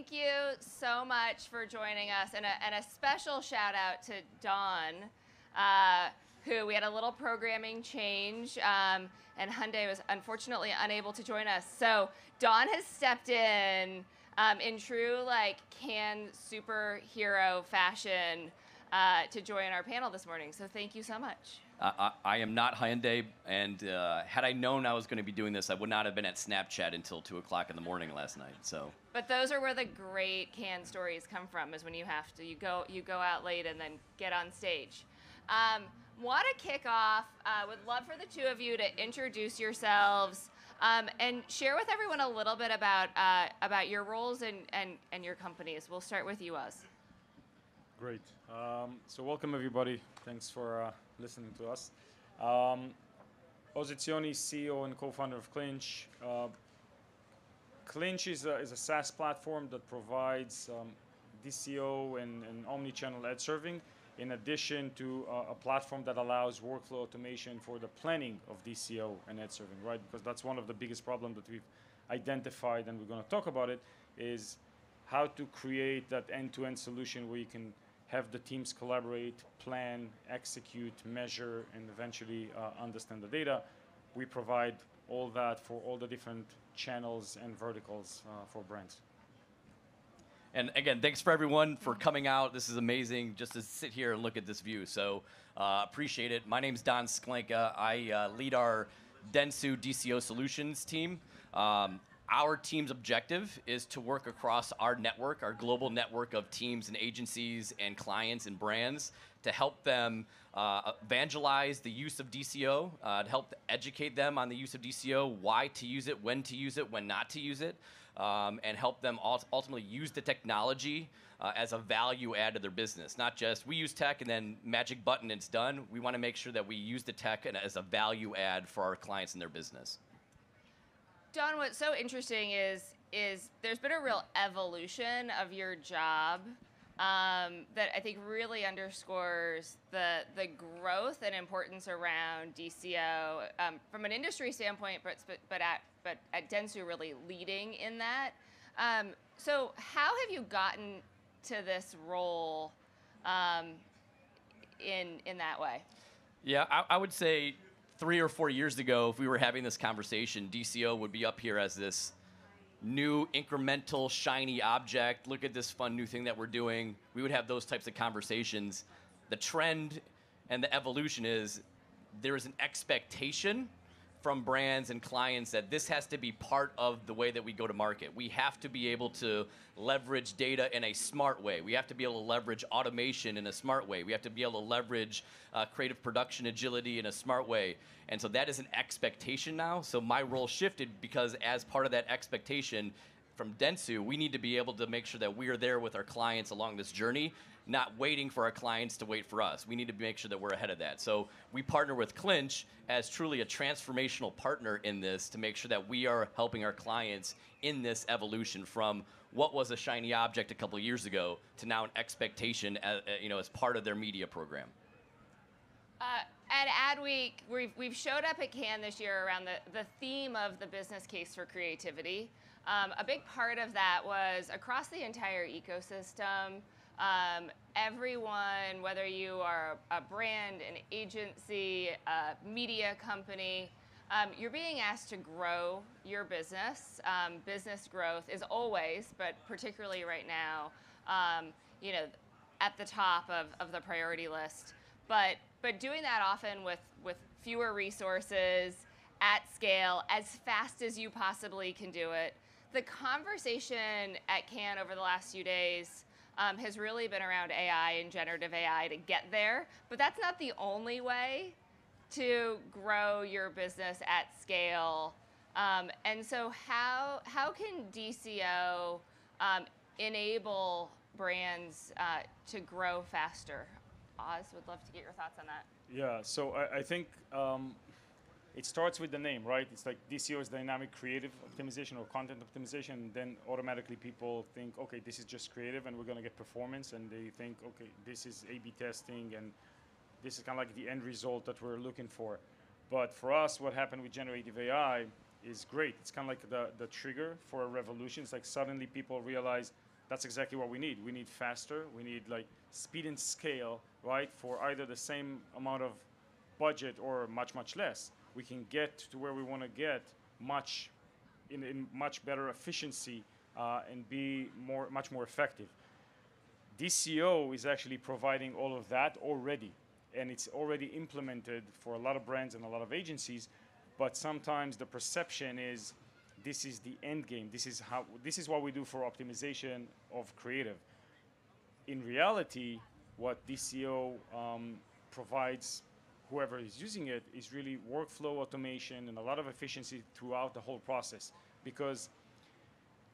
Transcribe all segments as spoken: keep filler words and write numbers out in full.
Thank you so much for joining us, and a, and a special shout out to Don, uh, who we had a little programming change, um, and Hyundai was unfortunately unable to join us. So Don has stepped in um, in true like Cannes superhero fashion uh, to join our panel this morning. So thank you so much. Uh, I, I am not Hyundai, and uh, had I known I was going to be doing this, I would not have been at Snapchat until two o'clock in the morning last night. So. But those are where the great Cannes stories come from, is when you have to you go you go out late and then get on stage. Um, want to kick off? Uh, would love for the two of you to introduce yourselves um, and share with everyone a little bit about uh, about your roles and and and your companies. We'll start with you, Oz. Great. Um, so welcome everybody. Thanks for uh, listening to us. Um, Oz Etzioni, C E O and co-founder of Clinch. Uh, Clinch is a, is a SaaS platform that provides um, D C O and, and omni-channel ad serving, in addition to uh, a platform that allows workflow automation for the planning of D C O and ad serving, right? Because that's one of the biggest problems that we've identified, and we're going to talk about it, is how to create that end-to-end solution where you can have the teams collaborate, plan, execute, measure, and eventually uh, understand the data. We provide all that for all the different channels and verticals uh, for brands. And again, thanks for everyone for coming out. This is amazing just to sit here and look at this view. So uh, appreciate it. My name's Don Sklenka. I uh, lead our Dentsu D C O solutions team. Um, Our team's objective is to work across our network, our global network of teams and agencies and clients and brands, to help them uh, evangelize the use of D C O, uh, to help educate them on the use of D C O, why to use it, when to use it, when not to use it, um, and help them ultimately use the technology uh, as a value add to their business. Not just we use tech and then magic button, it's done. We want to make sure that we use the tech and as a value add for our clients and their business. Don, what's so interesting is is there's been a real evolution of your job um, that I think really underscores the the growth and importance around D C O um, from an industry standpoint, but but at but at Dentsu really leading in that. Um, so how have you gotten to this role um, in in that way? Yeah, I, I would say, three or four years ago, if we were having this conversation, D C O would be up here as this new incremental shiny object. Look at this fun new thing that we're doing. We would have those types of conversations. The trend and the evolution is there is an expectation from brands and clients that this has to be part of the way that we go to market. We have to be able to leverage data in a smart way. We have to be able to leverage automation in a smart way. We have to be able to leverage uh, creative production agility in a smart way. And so that is an expectation now. So my role shifted because as part of that expectation from Dentsu, we need to be able to make sure that we are there with our clients along this journey, not waiting for our clients to wait for us. We need to make sure that we're ahead of that. So we partner with Clinch as truly a transformational partner in this to make sure that we are helping our clients in this evolution from what was a shiny object a couple of years ago to now an expectation as, you know, as part of their media program. Uh, at ADWEEK, we've, we've showed up at Cannes this year around the, the theme of the business case for creativity. Um, a big part of that was across the entire ecosystem, Um, everyone, whether you are a brand, an agency, a media company, um, you're being asked to grow your business. Um, business growth is always, but particularly right now, um, you know, at the top of, of the priority list. But but doing that often with, with fewer resources, at scale, as fast as you possibly can do it. The conversation at Cannes over the last few days Um, has really been around A I and generative A I to get there. But that's not the only way to grow your business at scale. Um, and so how, how can D C O um, enable brands uh, to grow faster? Oz, would love to get your thoughts on that. Yeah, so I, I think um, it starts with the name, right? It's like D C O is dynamic creative optimization or content optimization, and then automatically people think, okay, this is just creative and we're going to get performance, and they think, okay, this is A B testing and this is kind of like the end result that we're looking for. But for us, what happened with generative A I is great. It's kind of like the, the trigger for a revolution. It's like suddenly people realize that's exactly what we need. We need faster. We need like speed and scale, right? For either the same amount of budget or much, much less. We can get to where we want to get much in, in much better efficiency uh, and be more, much more effective. D C O is actually providing all of that already, and it's already implemented for a lot of brands and a lot of agencies, but sometimes the perception is this is the end game. This is how, this is what we do for optimization of creative. In reality, what D C O um, provides whoever is using it is really workflow automation and a lot of efficiency throughout the whole process, because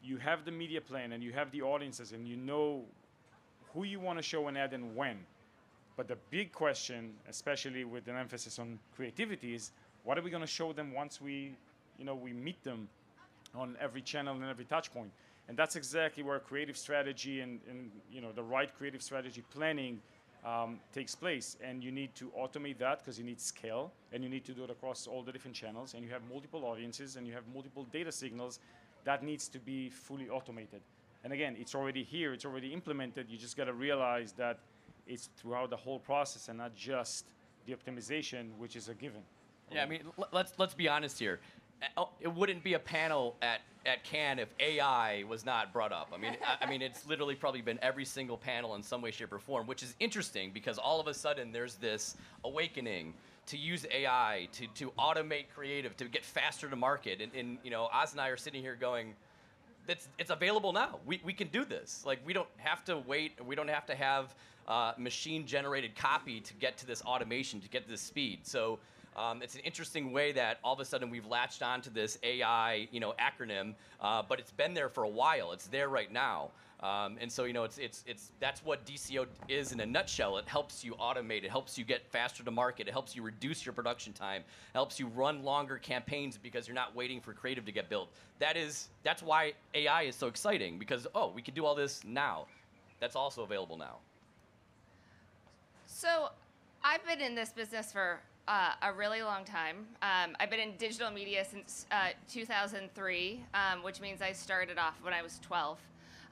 you have the media plan and you have the audiences and you know who you want to show an ad and when. But the big question, especially with an emphasis on creativity, is what are we going to show them once we, you know, we meet them on every channel and every touch point? And that's exactly where creative strategy and, and you know, the right creative strategy planning um, takes place. And you need to automate that because you need scale, and you need to do it across all the different channels, and you have multiple audiences, and you have multiple data signals. That needs to be fully automated. And again, it's already here, it's already implemented. You just got to realize that it's throughout the whole process and not just the optimization, which is a given. Yeah, I mean, let's let's be honest here. It wouldn't be a panel at at Cannes if A I was not brought up. I mean, I, I mean, it's literally probably been every single panel in some way, shape, or form, which is interesting because all of a sudden there's this awakening to use A I to to automate creative, to get faster to market. And, and you know, Oz and I are sitting here going, It's, it's available now. We, we can do this. Like, we don't have to wait. We don't have to have uh, machine-generated copy to get to this automation, to get to this speed. So um, it's an interesting way that all of a sudden we've latched onto this A I, you know, acronym, uh, but it's been there for a while. It's there right now. Um, and so, you know, it's, it's, it's, that's what D C O is in a nutshell. It helps you automate. It helps you get faster to market. It helps you reduce your production time. It helps you run longer campaigns because you're not waiting for creative to get built. That is, that's why A I is so exciting, because, oh, we can do all this now. That's also available now. So I've been in this business for Uh, a really long time. Um, I've been in digital media since uh, two thousand three, um, which means I started off when I was twelve.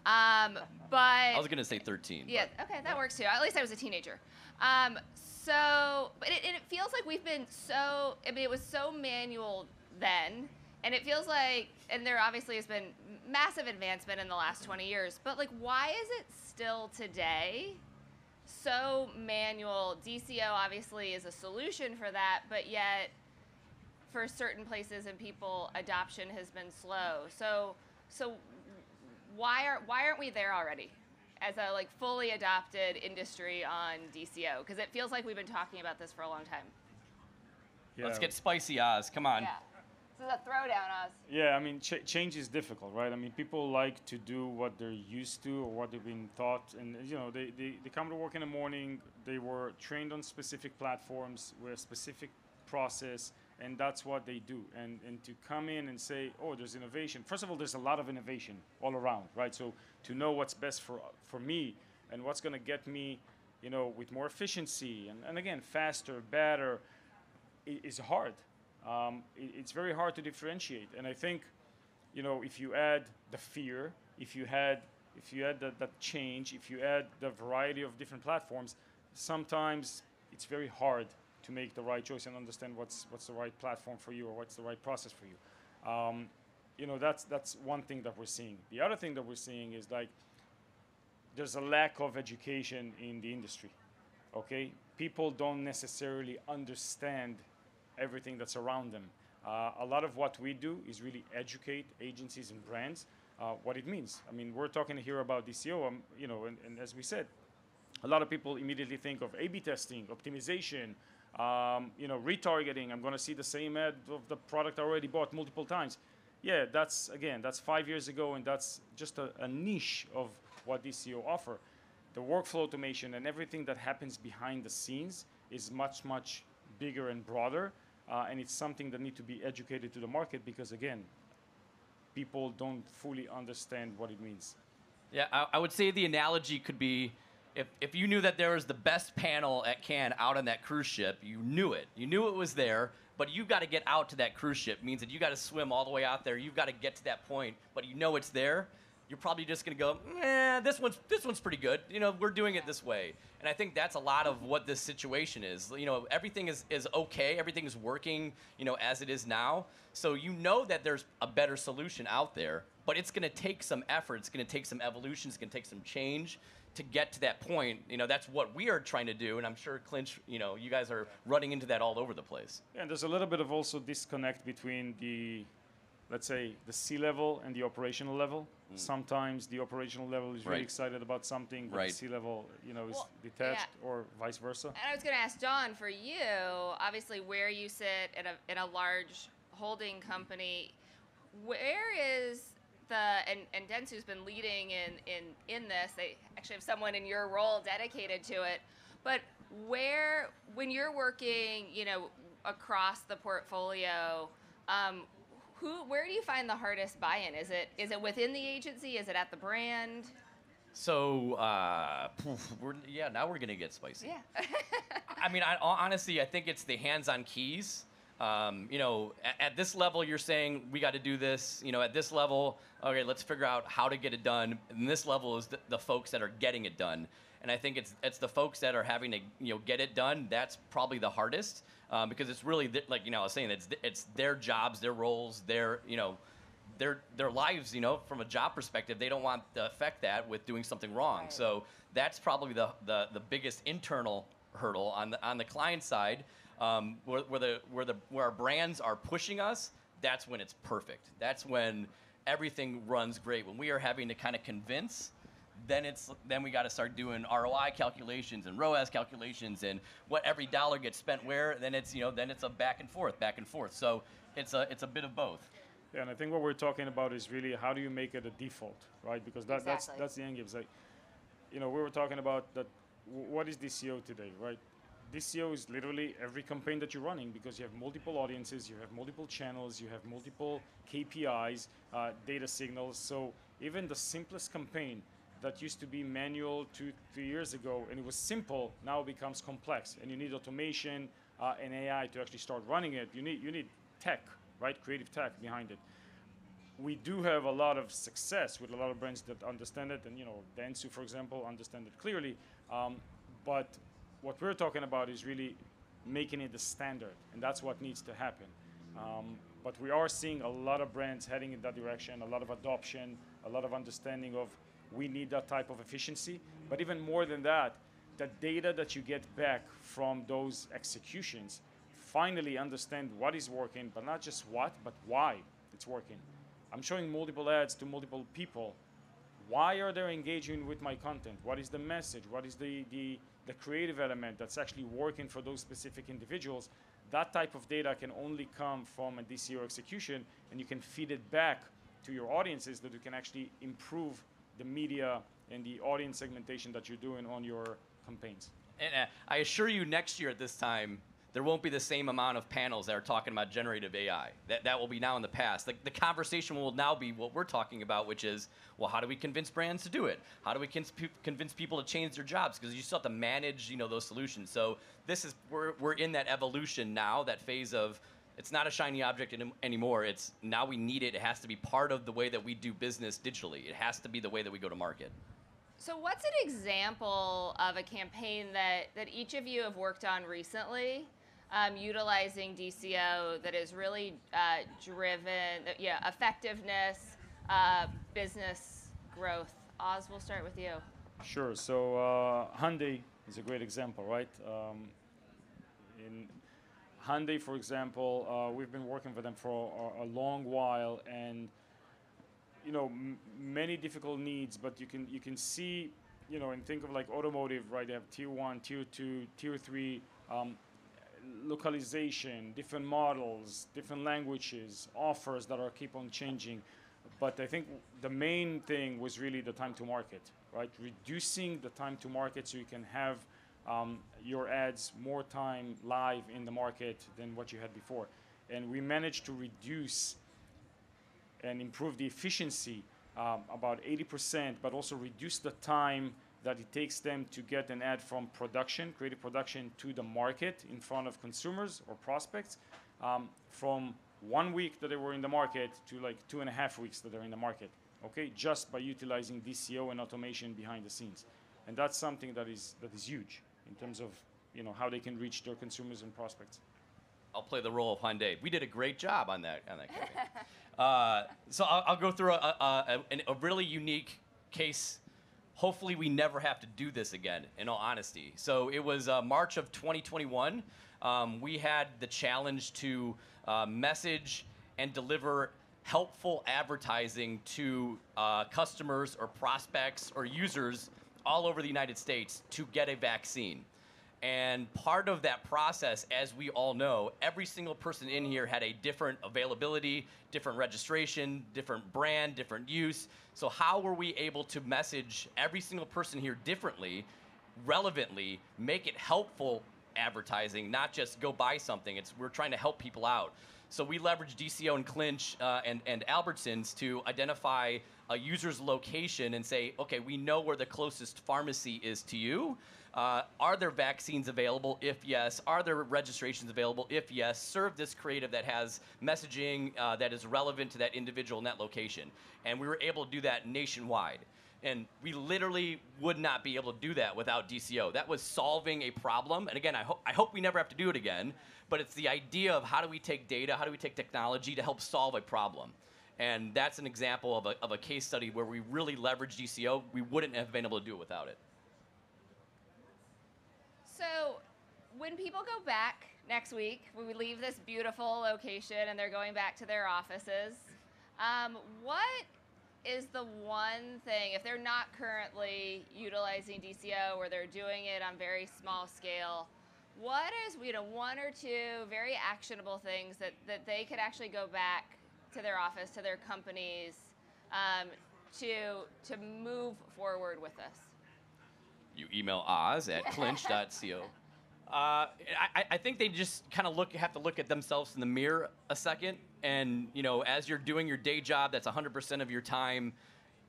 Um, but I was gonna say thirteen. Yeah, okay, that works too. At least I was a teenager. Um, so, but it, it feels like we've been so, I mean, it was so manual then, and it feels like, and there obviously has been massive advancement in the last twenty years, but like, why is it still today so manual? D C O obviously is a solution for that, but yet for certain places and people, adoption has been slow. So, so why are why aren't we there already as a like fully adopted industry on D C O? Because it feels like we've been talking about this for a long time. Yeah. Let's get spicy, Oz. Come on. Yeah. This is a throwdown, Oz. Yeah, I mean, ch change is difficult, right? I mean, people like to do what they're used to or what they've been taught. And, you know, they, they, they come to work in the morning. They were trained on specific platforms with a specific process, and that's what they do. And, and to come in and say, oh, there's innovation. First of all, there's a lot of innovation all around, right? So to know what's best for, for me and what's going to get me, you know, with more efficiency and, and again, faster, better, is hard. Um, it, it's very hard to differentiate, and I think, you know, if you add the fear, if you had, if you add the, the change, if you add the variety of different platforms, sometimes it's very hard to make the right choice and understand what's what's the right platform for you or what's the right process for you. Um, you know, that's that's one thing that we're seeing. The other thing that we're seeing is like there's a lack of education in the industry. Okay, people don't necessarily understand everything that's around them. Uh, a lot of what we do is really educate agencies and brands uh, what it means. I mean, we're talking here about D C O, um, you know, and, and as we said, a lot of people immediately think of A B testing, optimization, um, you know, retargeting. I'm going to see the same ad of the product I already bought multiple times. Yeah, that's, again, that's five years ago, and that's just a, a niche of what D C O offer. The workflow automation and everything that happens behind the scenes is much, much bigger and broader. Uh, and it's something that needs to be educated to the market because, again, people don't fully understand what it means. Yeah, I, I would say the analogy could be If, if you knew that there was the best panel at Cannes out on that cruise ship, you knew it. You knew it was there, but you got to get out to that cruise ship. It means that you got to swim all the way out there. You've got to get to that point, but you know it's there. You're probably just going to go, eh, this one's, this one's pretty good. You know, we're doing it this way. And I think that's a lot of what this situation is. You know, everything is, is okay. Everything is working, you know, as it is now. So you know that there's a better solution out there, but it's going to take some effort. It's going to take some evolution. It's going to take some change to get to that point. You know, that's what we are trying to do, and I'm sure Clinch, you know, you guys are running into that all over the place. Yeah, and there's a little bit of also disconnect between the, let's say, the C-level and the operational level. Mm. Sometimes the operational level is right. really excited about something, but right. the C-level, you know, well, is detached, yeah. or vice versa. And I was going to ask Don, for you, obviously where you sit in a, in a large holding company, where is... The, and, and Dentsu's been leading in, in, in this. They actually have someone in your role dedicated to it. But where, when you're working, you know, across the portfolio, um, who, where do you find the hardest buy-in? Is it, is it within the agency? Is it at the brand? So, uh, we're, yeah, now we're gonna get spicy. Yeah. I mean, I, honestly, I think it's the hands-on keys. Um, you know, at, at this level, you're saying we got to do this. You know, at this level, okay, let's figure out how to get it done. And this level is the, the folks that are getting it done. And I think it's it's the folks that are having to, you know, get it done. That's probably the hardest, um, because it's really th like you know I was saying, it's th it's their jobs, their roles, their you know, their their lives. You know, from a job perspective, they don't want to affect that with doing something wrong. Right. So that's probably the, the the biggest internal hurdle on the on the client side. Um, where, where, the, where, the, where our brands are pushing us, that's when it's perfect. That's when everything runs great. When we are having to kind of convince, then, it's, then we got to start doing R O I calculations and ROAS calculations and what every dollar gets spent where. Then it's, you know, then it's a back and forth, back and forth. So it's a, it's a bit of both. Yeah, and I think what we're talking about is really how do you make it a default, right? Because that, exactly. that's, that's the end game. It's like, you know, we were talking about that. What is D C O today, right? D C O is literally every campaign that you're running, because you have multiple audiences, you have multiple channels, you have multiple K P Is, uh, data signals. So even the simplest campaign that used to be manual two, three years ago, and it was simple, now becomes complex. And you need automation uh, and A I to actually start running it. You need, you need tech, right? Creative tech behind it. We do have a lot of success with a lot of brands that understand it. And, you know, Dentsu, for example, understand it clearly. Um, but what we're talking about is really making it the standard, and that's what needs to happen. Um, but we are seeing a lot of brands heading in that direction, a lot of adoption, a lot of understanding of we need that type of efficiency. But even more than that, the data that you get back from those executions, finally understand what is working, but not just what, but why it's working. I'm showing multiple ads to multiple people. Why are they engaging with my content? What is the message? What is the, the, the creative element that's actually working for those specific individuals? That type of data can only come from a D C O execution, and you can feed it back to your audiences that you can actually improve the media and the audience segmentation that you're doing on your campaigns. And uh, I assure you, next year at this time, there won't be the same amount of panels that are talking about generative A I. That, that will be now in the past. The, the conversation will now be what we're talking about, which is, well, how do we convince brands to do it? How do we convince people to change their jobs? Because you still have to manage, you know, those solutions. So this is, we're, we're in that evolution now, that phase of it's not a shiny object in, anymore. It's now we need it. It has to be part of the way that we do business digitally. It has to be the way that we go to market. So what's an example of a campaign that, that each of you have worked on recently? Um, utilizing D C O that is really uh, driven, uh, yeah, effectiveness, uh, business growth. Oz, we'll start with you. Sure. So uh, Hyundai is a great example, right? Um, in Hyundai, for example, uh, we've been working for them for a, a long while, and you know, m many difficult needs. But you can you can see, you know, and think of like automotive, right? They have tier one, tier two, tier three. Um, localization, different models, different languages, offers that are keep on changing. But I think the main thing was really the time to market, right? Reducing the time to market so you can have um, your ads more time live in the market than what you had before. And we managed to reduce and improve the efficiency um, about eighty percent, but also reduce the time that it takes them to get an ad from production, creative production, to the market in front of consumers or prospects, um, from one week that they were in the market to like two and a half weeks that they're in the market, okay? Just by utilizing D C O and automation behind the scenes. And that's something that is, that is huge in terms of, you know, how they can reach their consumers and prospects. I'll play the role of Hyundai. We did a great job on that, on that campaign. uh, so I'll, I'll go through a, a, a, a really unique case. Hopefully we never have to do this again, in all honesty. So it was uh, March of twenty twenty-one. Um, we had the challenge to uh, message and deliver helpful advertising to uh, customers or prospects or users all over the United States to get a vaccine. And part of that process, as we all know, every single person in here had a different availability, different registration, different brand, different use. So how were we able to message every single person here differently, relevantly, make it helpful advertising, not just go buy something? It's, we're trying to help people out. So we leveraged D C O and Clinch uh, and, and Albertsons to identify a user's location and say, okay, we know where the closest pharmacy is to you. Uh, are there vaccines available? If yes, are there registrations available? If yes, serve this creative that has messaging uh, that is relevant to that individual net location. And we were able to do that nationwide. And we literally would not be able to do that without D C O. That was solving a problem. And again, I, ho I hope we never have to do it again, but it's the idea of how do we take data, how do we take technology to help solve a problem? And that's an example of a, of a case study where we really leveraged D C O. We wouldn't have been able to do it without it. So when people go back next week, when we leave this beautiful location and they're going back to their offices, um, what is the one thing, if they're not currently utilizing D C O or they're doing it on very small scale, what is, you know, one or two very actionable things that, that they could actually go back to their office, to their companies, um, to, to move forward with this? You email Oz at clinch dot co. uh, I, I think they just kind of look have to look at themselves in the mirror a second. And, you know, as you're doing your day job, that's one hundred percent of your time,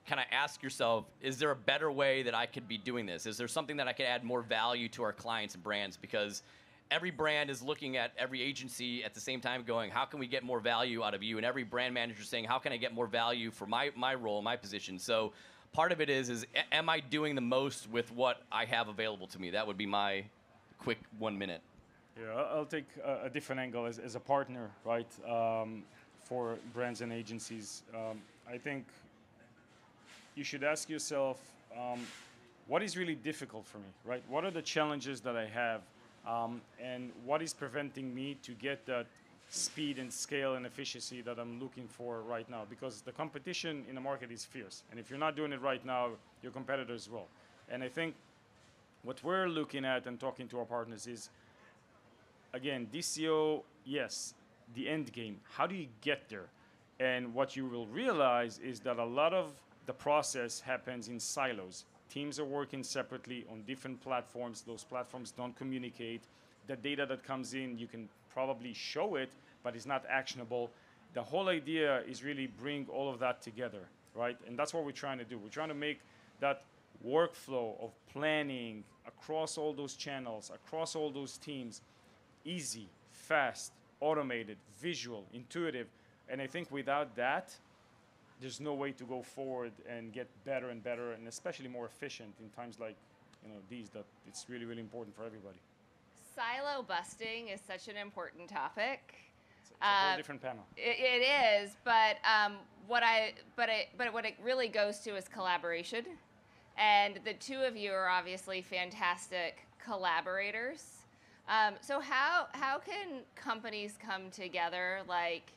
kind of ask yourself, is there a better way that I could be doing this? Is there something that I could add more value to our clients and brands? Because every brand is looking at every agency at the same time going, how can we get more value out of you? And every brand manager is saying, how can I get more value for my, my role, my position? So part of it is, is am I doing the most with what I have available to me? That would be my quick one minute. Yeah, I'll take a, a different angle as, as a partner, right, um, for brands and agencies. Um, I think you should ask yourself, um, what is really difficult for me, right? What are the challenges that I have? Um, and what is preventing me to get that speed and scale and efficiency that I'm looking for right now? Because the competition in the market is fierce. And if you're not doing it right now, your competitors will. And I think what we're looking at and talking to our partners is, again, D C O, yes, the end game. How do you get there? And what you will realize is that a lot of the process happens in silos. Teams are working separately on different platforms. Those platforms don't communicate. The data that comes in, you can probably show it, but it's not actionable. The whole idea is really bring all of that together, right? And that's what we're trying to do. We're trying to make that workflow of planning across all those channels, across all those teams, easy, fast, automated, visual, intuitive. And I think without that, there's no way to go forward and get better and better, and especially more efficient in times like, you know, these, that it's really, really important for everybody. Silo busting is such an important topic. It's, it's a um, whole different panel. It, it is, but um, what I, but I, but what it really goes to is collaboration, and the two of you are obviously fantastic collaborators. Um, so how how can companies come together like?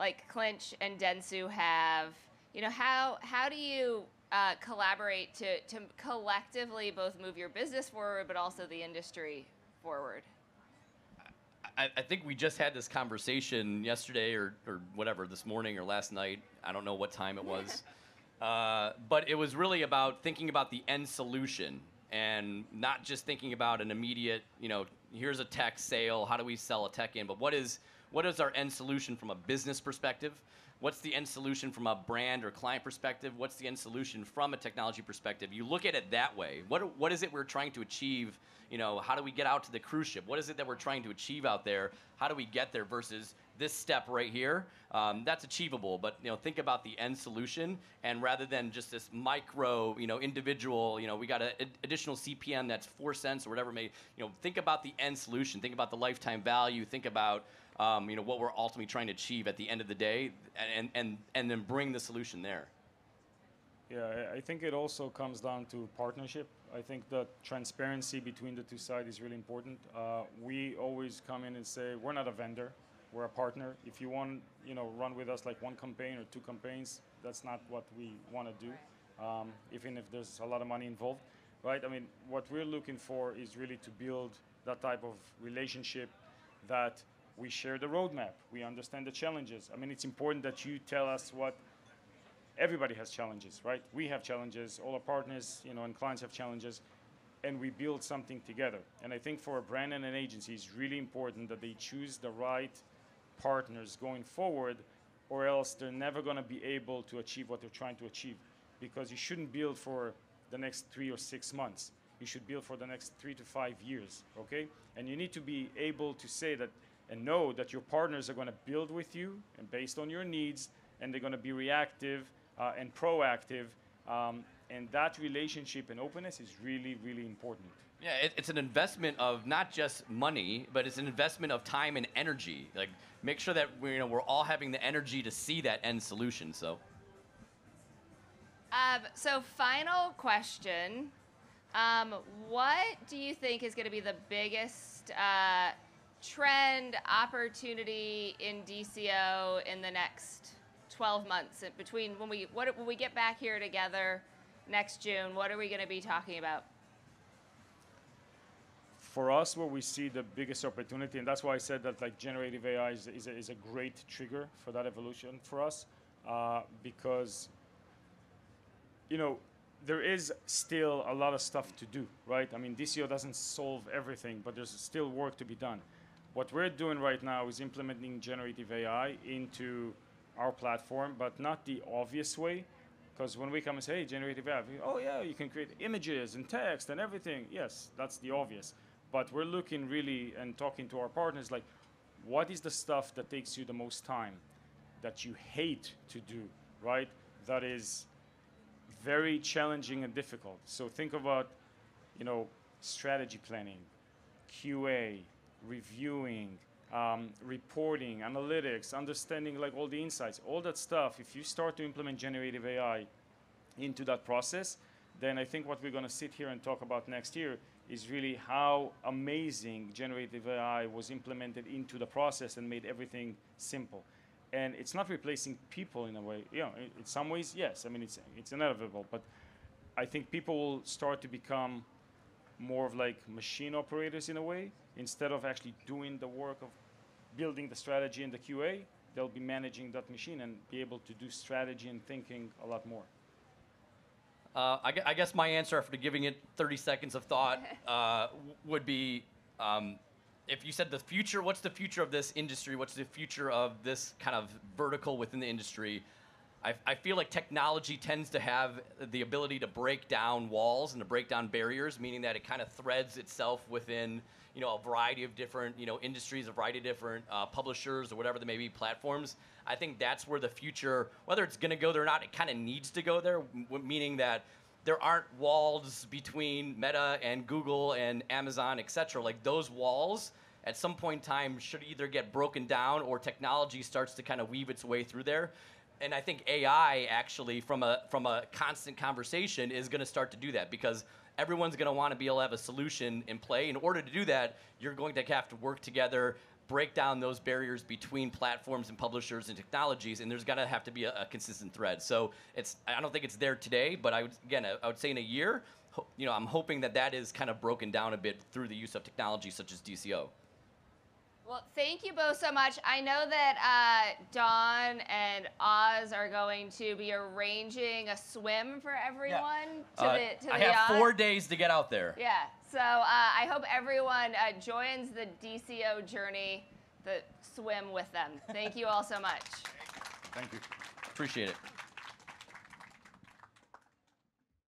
like Clinch and Dentsu have, you know, how, how do you uh, collaborate to, to collectively both move your business forward, but also the industry forward? I, I think we just had this conversation yesterday or, or whatever, this morning or last night. I don't know what time it was. uh, but it was really about thinking about the end solution and not just thinking about an immediate, you know, here's a tech sale, how do we sell a tech in, but what is, what is our end solution from a business perspective? What's the end solution from a brand or client perspective? What's the end solution from a technology perspective? You look at it that way. What, what is it we're trying to achieve? You know, how do we get out to the cruise ship? What is it that we're trying to achieve out there? How do we get there versus this step right here? Um, that's achievable, but you know, think about the end solution, and rather than just this micro, you know, individual, you know, we got an additional C P M that's four cents or whatever. May you know, think about the end solution. Think about the lifetime value. Think about um, you know, what we're ultimately trying to achieve at the end of the day, and and and then bring the solution there. Yeah, I think it also comes down to partnership. I think the transparency between the two sides is really important. Uh, we always come in and say, we're not a vendor, we're a partner. If you want, you know, run with us like one campaign or two campaigns, that's not what we want to do, um, even if there's a lot of money involved, right? I mean, what we're looking for is really to build that type of relationship that we share the roadmap, we understand the challenges. I mean, it's important that you tell us what. Everybody has challenges, right? We have challenges, all our partners, you know, and clients have challenges, and we build something together. And I think for a brand and an agency, it's really important that they choose the right partners going forward, or else they're never gonna be able to achieve what they're trying to achieve. Because you shouldn't build for the next three or six months. You should build for the next three to five years, okay? And you need to be able to say that and know that your partners are gonna build with you and based on your needs, and they're gonna be reactive Uh, and proactive, um, and that relationship and openness is really, really important. Yeah, it, it's an investment of not just money, but it's an investment of time and energy. Like, make sure that we're, you know, we're all having the energy to see that end solution. So, um, so final question: um, what do you think is going to be the biggest uh, trend opportunity in D C O in the next twelve months between when we what when we get back here together next June? What are we going to be talking about? For us, where we see the biggest opportunity, and that's why I said that like generative A I is is a, is a great trigger for that evolution for us, uh, because you know there is still a lot of stuff to do, right? I mean, D C O doesn't solve everything, but there's still work to be done. What we're doing right now is implementing generative A I into our platform, but not the obvious way, because when we come and say, hey, generative A I, oh yeah, you can create images and text and everything. Yes, that's the obvious. But we're looking really and talking to our partners like, what is the stuff that takes you the most time, that you hate to do, right? That is very challenging and difficult. So think about, you know, strategy planning, Q A, reviewing, Um, reporting, analytics, understanding like all the insights, all that stuff. If you start to implement generative A I into that process, then I think what we're going to sit here and talk about next year is really how amazing generative A I was implemented into the process and made everything simple. And it's not replacing people in a way. You know, in some ways, yes. I mean, it's, it's inevitable. But I think people will start to become more of like machine operators in a way. Instead of actually doing the work of building the strategy and the Q A, they'll be managing that machine and be able to do strategy and thinking a lot more. Uh, I, gu I guess my answer after giving it thirty seconds of thought uh, would be, um, if you said the future, what's the future of this industry? What's the future of this kind of vertical within the industry? I, I feel like technology tends to have the ability to break down walls and to break down barriers, meaning that it kind of threads itself within, you know, a variety of different, you know, industries, a variety of different uh, publishers or whatever they may be, platforms. I think that's where the future, whether it's going to go there or not, it kind of needs to go there, w meaning that there aren't walls between Meta and Google and Amazon, et cetera. Like, those walls at some point in time should either get broken down or technology starts to kind of weave its way through there. And I think A I actually, from a from a constant conversation, is going to start to do that, because everyone's going to want to be able to have a solution in play. In order to do that, you're going to have to work together, break down those barriers between platforms and publishers and technologies, and there's going to have to be a, a consistent thread. So it's I don't think it's there today, but I would, again, I, I would say in a year, you know, I'm hoping that that is kind of broken down a bit through the use of technology such as D C O. Well, thank you both so much. I know that uh, Don and Oz are going to be arranging a swim for everyone. Yeah. To uh, the, to I the have Oz. Four days to get out there. Yeah, so uh, I hope everyone uh, joins the D C O journey, the swim with them. Thank you all so much. Thank you. Appreciate it.